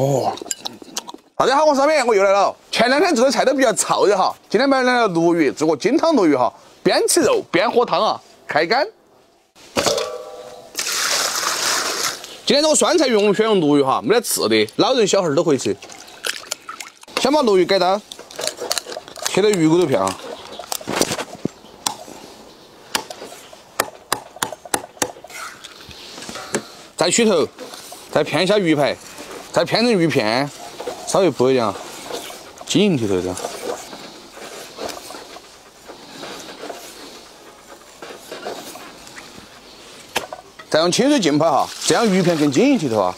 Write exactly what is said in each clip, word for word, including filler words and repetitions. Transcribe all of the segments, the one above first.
哦，大家好，我是小明，我又来了。前两天做的菜都比较燥热哈，今天买了鲈鱼，做个金汤鲈鱼哈，边吃肉边喝汤啊，开干。今天这个酸菜鱼我们选用鲈鱼哈，没得刺的，老人小孩都可以吃。先把鲈鱼改刀，切点鱼骨头片啊。 再去头，再片一下鱼排，再片成鱼片，稍微薄一点啊，晶莹剔透的。再用清水浸泡哈，这样鱼片更晶莹剔透啊。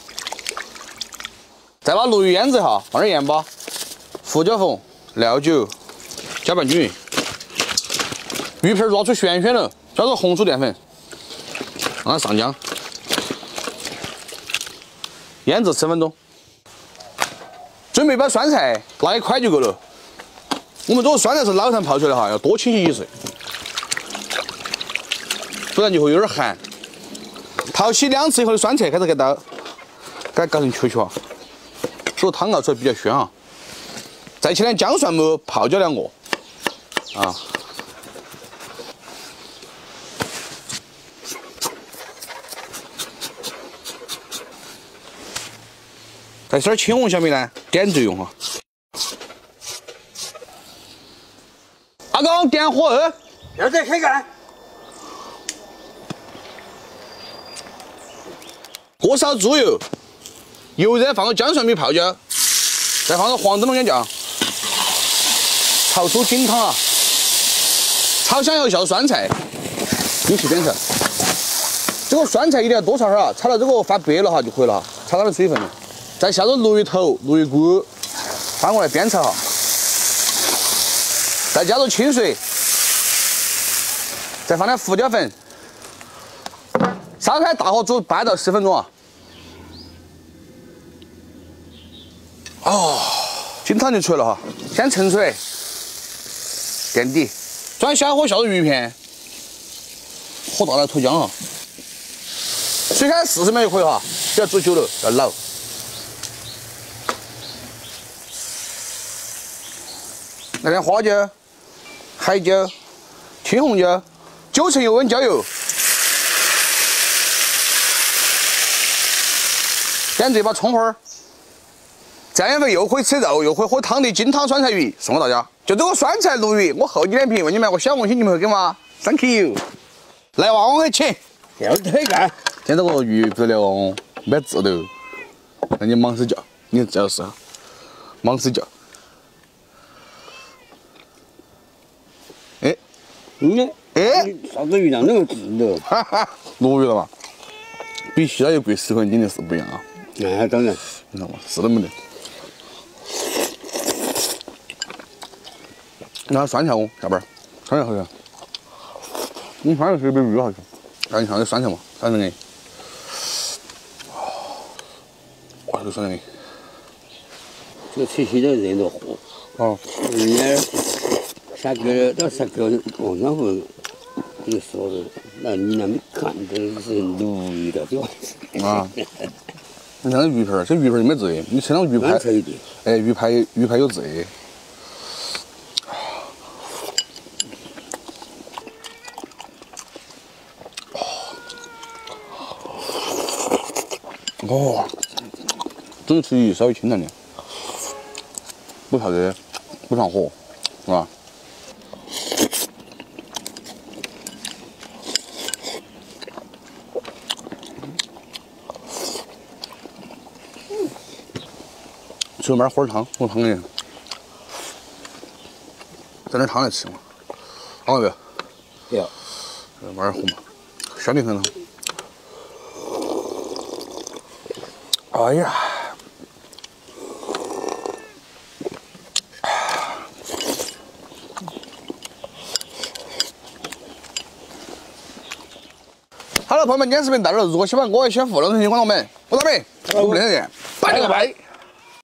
再把鲈鱼腌制一下，放点盐巴、胡椒粉、料酒，搅拌均匀。鱼片抓出漩漩了，加入红薯淀粉，让它上浆。 腌制十分钟，准备把酸菜拿一块就够了。我们这个酸菜是老坛泡出来的哈，要多清洗几次，不然就会有点寒。淘洗两次以后的酸菜开始给它给它搞成球球啊，这个汤熬出来比较鲜啊。再切点姜蒜末泡椒两个啊。 再吃点青红小米呢，点缀用哈。阿公点火二，现在开干。锅烧猪油，油热放个姜蒜米泡椒，再放个黄豆龙眼酱，炒出金汤啊。炒香以后下酸菜，一起煸炒。这个酸菜一定要多炒会儿啊，炒到这个发白了哈就可以了哈，炒到点水分了。 再下入鲈鱼头、鲈鱼骨，翻过来煸炒哈。再加入清水，再放点胡椒粉，烧开大火煮八到十分钟啊。哦，金汤就出来了哈。先盛水，垫底，转小火下入鱼片，火大了投姜哈。水开四十秒就可以哈，不要煮久了，要老。 来点花椒、海椒、青红椒，九成油温浇油，点缀把葱花儿。这样一份又可以吃肉又可以喝汤的金汤酸菜鱼送给大家。就这个酸菜鲈鱼，我厚几天评，问你买个小红心，你们会给吗 ？Thank you。来娃往去请，要推干。今天这个鱼不得了哦，没字头，那你忙睡觉，你主要是忙睡觉。 嗯，哎，啥子鱼量那个字头？哈哈，鲈鱼了嘛，比其他有贵十块斤的是不一样啊。那当然，你看嘛，是那么的。那酸菜哦，下边，酸菜好吃。你酸菜是比鱼好吃。哎，你看这酸菜嘛，酸菜哎。哇，这酸菜哎。这七夕的人多火。哦。嗯。 下个月到下个月，我那会你说的，那你那没看的是鲈鱼的对吧？啊，你看那鱼片，这鱼片没罪，你吃那鱼排，哎，鱼排鱼排有罪。哦，这个吃鱼稍微清淡点，不怕热，不上火，是吧？ 就买花汤，我汤给你，在那汤来吃嘛，好不？要，玩点红嘛，小米粉汤。哎呀，好了，朋友们，今天视频到这，如果喜欢我的，先互动，请关注我们，我是大明，我们明天见，拜了个拜。